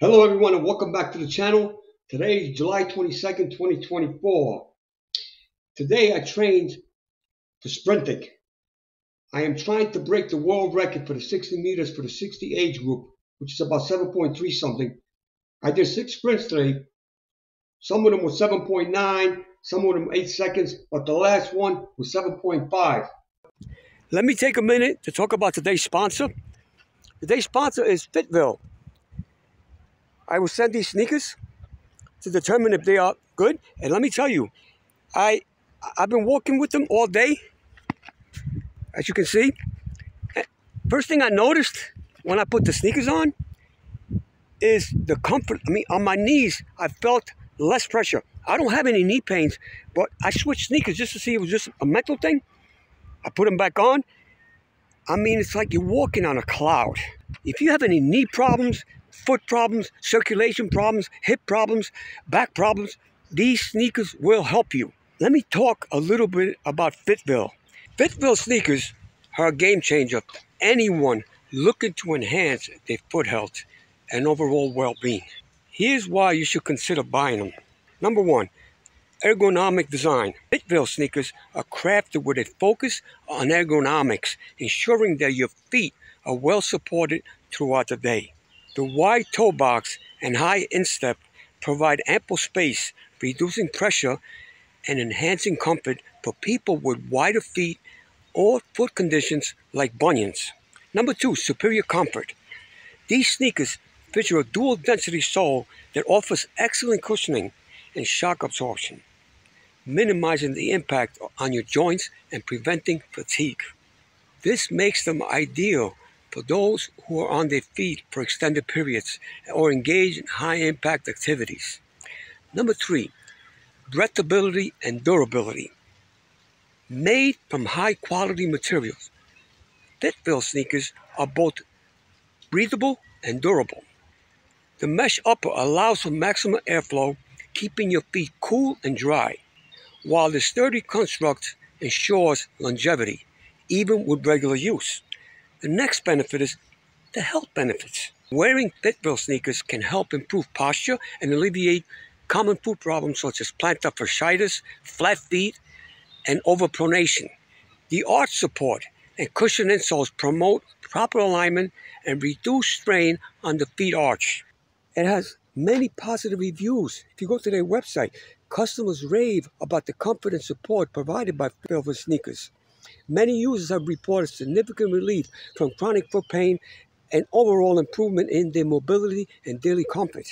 Hello everyone and welcome back to the channel. Today is July 22nd, 2024. Today I trained for sprinting. I am trying to break the world record for the 60 meters for the 60 age group, which is about 7.3 something. I did 6 sprints today. Some of them were 7.9, some of them 8 seconds, but the last one was 7.5. Let me take a minute to talk about today's sponsor. Today's sponsor is Fitville. I will send these sneakers to determine if they are good. And let me tell you, I've been walking with them all day, as you can see. First thing I noticed when I put the sneakers on is the comfort. I mean, on my knees, I felt less pressure. I don't have any knee pains, but I switched sneakers just to see if it was just a mental thing. I put them back on. I mean, it's like you're walking on a cloud. If you have any knee problems, foot problems, circulation problems, hip problems, back problems, these sneakers will help you. Let me talk a little bit about Fitville. Fitville sneakers are a game changer for anyone looking to enhance their foot health and overall well-being. Here's why you should consider buying them. Number one, ergonomic design. Fitville sneakers are crafted with a focus on ergonomics, ensuring that your feet are well supported throughout the day. The wide toe box and high instep provide ample space, reducing pressure and enhancing comfort for people with wider feet or foot conditions like bunions. Number two, superior comfort. These sneakers feature a dual density sole that offers excellent cushioning and shock absorption, minimizing the impact on your joints and preventing fatigue. This makes them ideal for those who are on their feet for extended periods or engage in high-impact activities. Number three, breathability and durability. Made from high-quality materials, Fitville sneakers are both breathable and durable. The mesh upper allows for maximum airflow, keeping your feet cool and dry, while the sturdy construct ensures longevity, even with regular use. The next benefit is the health benefits. Wearing Fitville sneakers can help improve posture and alleviate common foot problems such as plantar fasciitis, flat feet, and overpronation. The arch support and cushion insoles promote proper alignment and reduce strain on the feet arch. It has many positive reviews. If you go to their website, customers rave about the comfort and support provided by Fitville sneakers. Many users have reported significant relief from chronic foot pain and overall improvement in their mobility and daily comfort.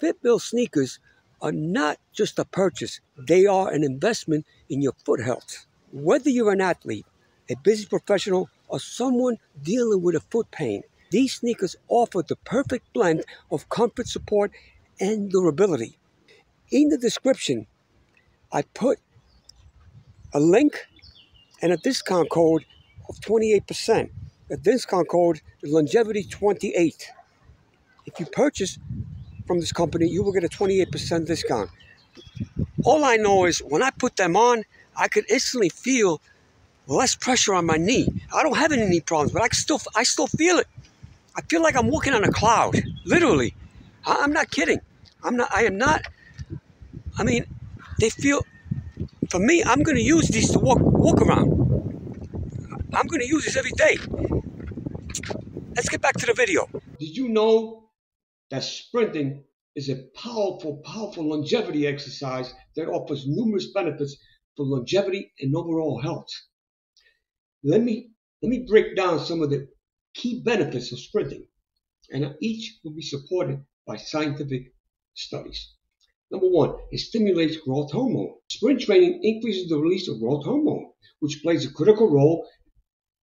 Fitville sneakers are not just a purchase, they are an investment in your foot health. Whether you're an athlete, a busy professional, or someone dealing with a foot pain, these sneakers offer the perfect blend of comfort, support, and durability. In the description, I put a link and a discount code of 28%. The discount code is longevity28. If you purchase from this company, you will get a 28% discount. All I know is when I put them on, I could instantly feel less pressure on my knee. I don't have any knee problems, but I still feel it. I feel like I'm walking on a cloud, literally. I'm not kidding. I mean, they feel, for me, I'm going to use these to walk around. I'm going to use this every day. Let's get back to the video. Did you know that sprinting is a powerful, powerful longevity exercise that offers numerous benefits for longevity and overall health? Let me break down some of the key benefits of sprinting, and each will be supported by scientific studies. Number one, it stimulates growth hormone. Sprint training increases the release of growth hormone, which plays a critical role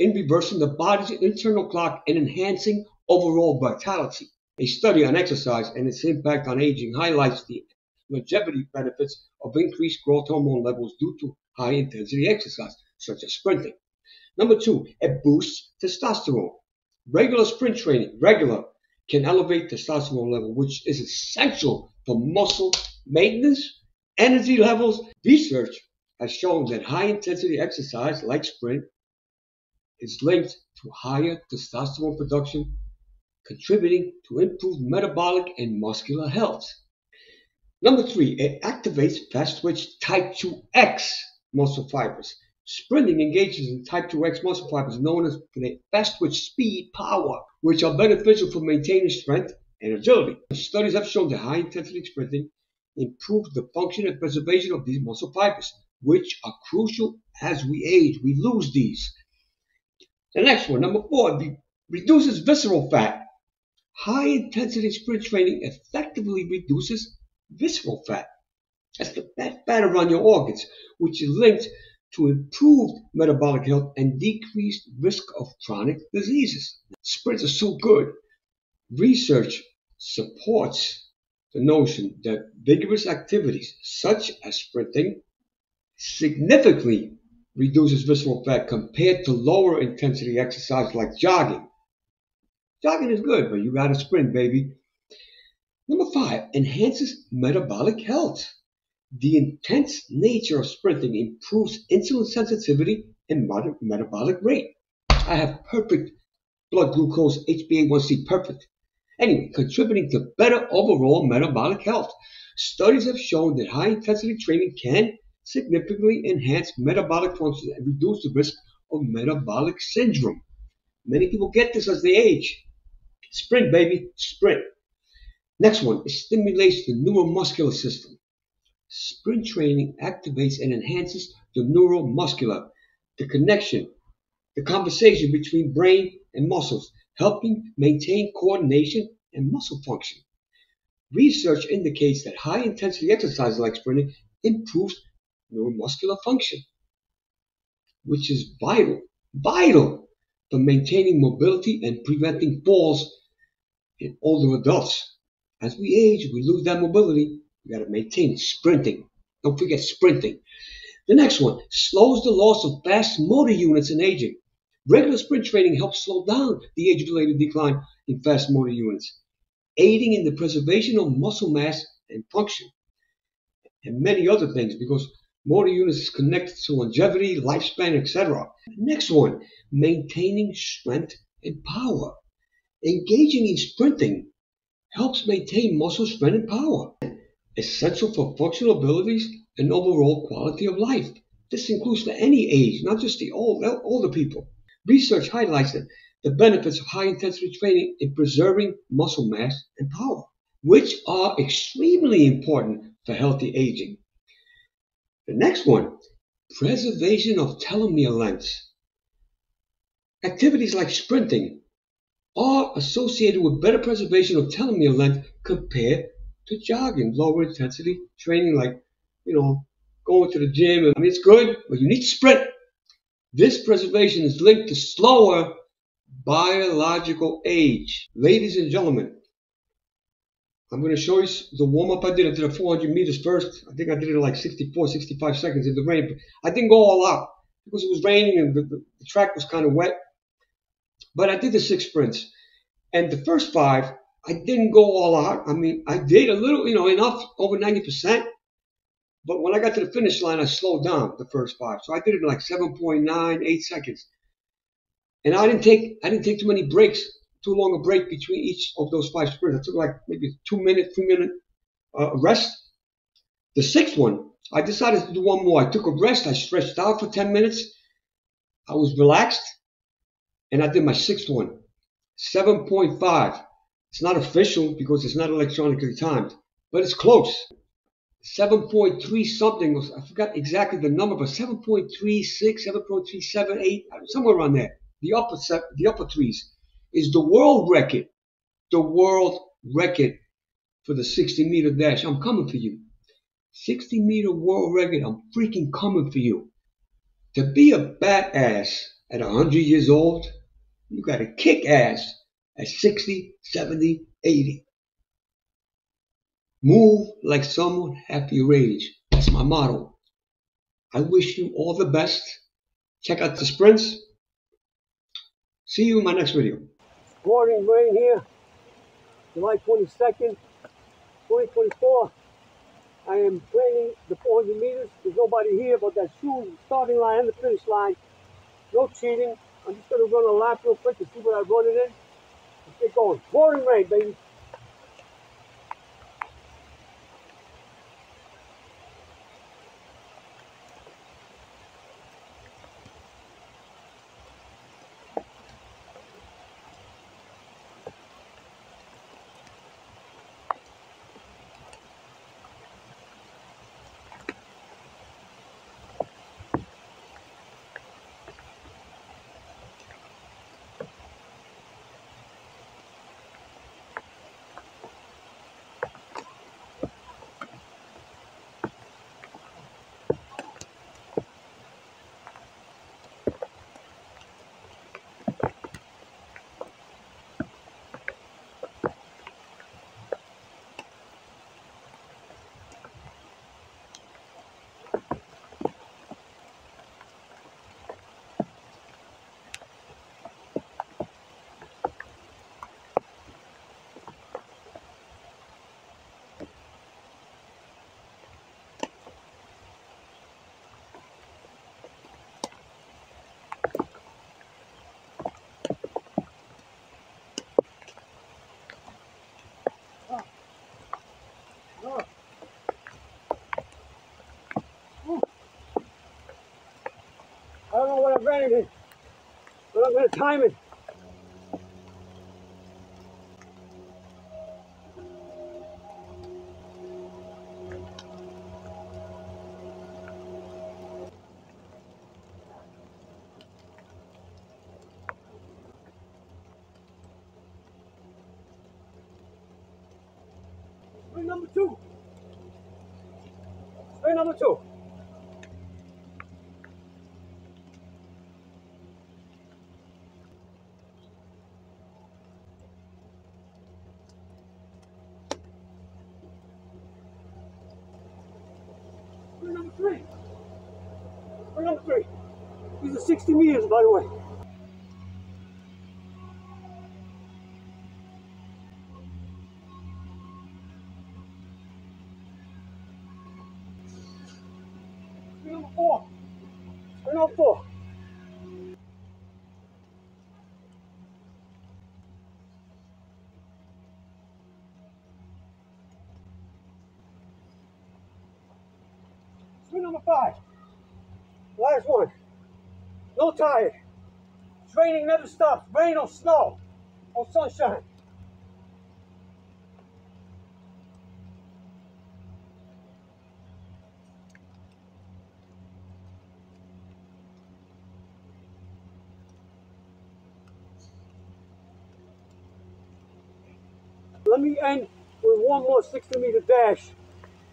in reversing the body's internal clock and enhancing overall vitality. A study on exercise and its impact on aging highlights the longevity benefits of increased growth hormone levels due to high-intensity exercise, such as sprinting. Number two, it boosts testosterone. Regular sprint training, can elevate testosterone level, which is essential for muscle maintenance, energy levels. Research has shown that high-intensity exercise, like sprint, is linked to higher testosterone production contributing to improved metabolic and muscular health. Number 3, it activates fast-twitch type 2X muscle fibers. Sprinting engages in type 2X muscle fibers known as fast-twitch speed power, which are beneficial for maintaining strength and agility. Studies have shown that high-intensity sprinting improves the function and preservation of these muscle fibers, which are crucial as we age. We lose these. The next one, number 4, reduces visceral fat. High-intensity sprint training effectively reduces visceral fat. That's the fat around your organs, which is linked to improved metabolic health and decreased risk of chronic diseases. Sprints are so good. Research supports the notion that vigorous activities such as sprinting significantly reduces visceral fat compared to lower intensity exercise like jogging. Jogging is good, but you gotta sprint, baby. Number 5, enhances metabolic health. The intense nature of sprinting improves insulin sensitivity and metabolic rate. I have perfect blood glucose, HbA1c, perfect. Anyway, contributing to better overall metabolic health. Studies have shown that high-intensity training can significantly enhance metabolic function and reduce the risk of metabolic syndrome. Many people get this as they age. Sprint, baby, sprint. Next one, it stimulates the neuromuscular system. Sprint training activates and enhances the neuromuscular, the connection, the conversation between brain and muscles, helping maintain coordination and muscle function. Research indicates that high-intensity exercise like sprinting improves neuromuscular function, which is vital for maintaining mobility and preventing falls in older adults. As we age, we lose that mobility. You got to maintain sprinting. Don't forget sprinting. The next one, slows the loss of fast motor units in aging. Regular sprint training helps slow down the age-related decline in fast motor units, aiding in the preservation of muscle mass and function, and many other things, because motor units is connected to longevity, lifespan, etc. Next one, maintaining strength and power. Engaging in sprinting helps maintain muscle strength and power, essential for functional abilities and overall quality of life. This includes for any age, not just the older people. Research highlights the benefits of high-intensity training in preserving muscle mass and power, which are extremely important for healthy aging. The next one, preservation of telomere length. Activities like sprinting are associated with better preservation of telomere length compared to jogging, lower intensity training like, going to the gym. I mean, it's good, but you need to sprint. This preservation is linked to slower biological age. Ladies and gentlemen, I'm going to show you the warm-up I did. I did a 400 meters first. I think I did it in like 64, 65 seconds in the rain. But I didn't go all out because it was raining and the track was kind of wet. But I did the 6 sprints. And the first 5, I didn't go all out. I mean, I did a little, enough, over 90%. But when I got to the finish line, I slowed down the first 5. So I did it in like 7.9, 8 seconds. And I didn't take too many breaks. Too long a break between each of those 5 sprints. I took like maybe 3 minute rest. The 6th one, I decided to do one more. I took a rest. I stretched out for 10 minutes. I was relaxed. And I did my 6th one, 7.5. It's not official because it's not electronically timed, but it's close. 7.3 something, I forgot exactly the number, but 7.36, 7.378, somewhere around there. The upper threes is the world record. The world record for the 60-meter dash. I'm coming for you. 60-meter world record. I'm freaking coming for you. To be a badass at 100 years old, you got to kick ass at 60, 70, 80. Move like someone half your age. That's my motto. I wish you all the best. Check out the sprints. See you in my next video. Pouring rain here, July 22nd, 2024. I am training the 400 meters. There's nobody here but that shoe, starting line and the finish line. No cheating. I'm just going to run a lap real quick to see what I run it in. It goes pouring rain, baby. I don't know what I've ran it in, but I'm going to time it. Spring number two. Spring number two. Number three. These are 60 meters, by the way. Number 4. Number 4. Number 5. Last one. No tired. It's raining, never stops. Rain or snow or sunshine. Let me end with one more 60-meter dash.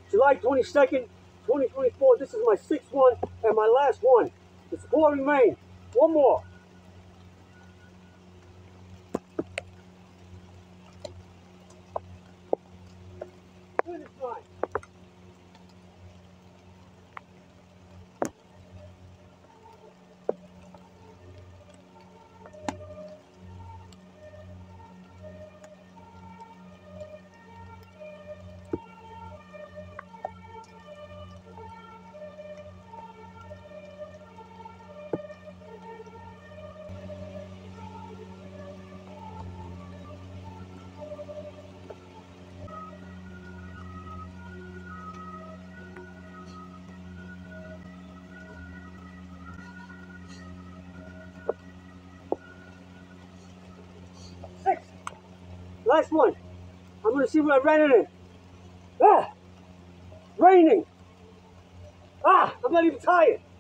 July 22nd. 2024, this is my 6th one and my last one. It's pouring rain. One more. Finish line. Last one. I'm going to see what I ran it in. Ah, raining. Ah, I'm not even tired.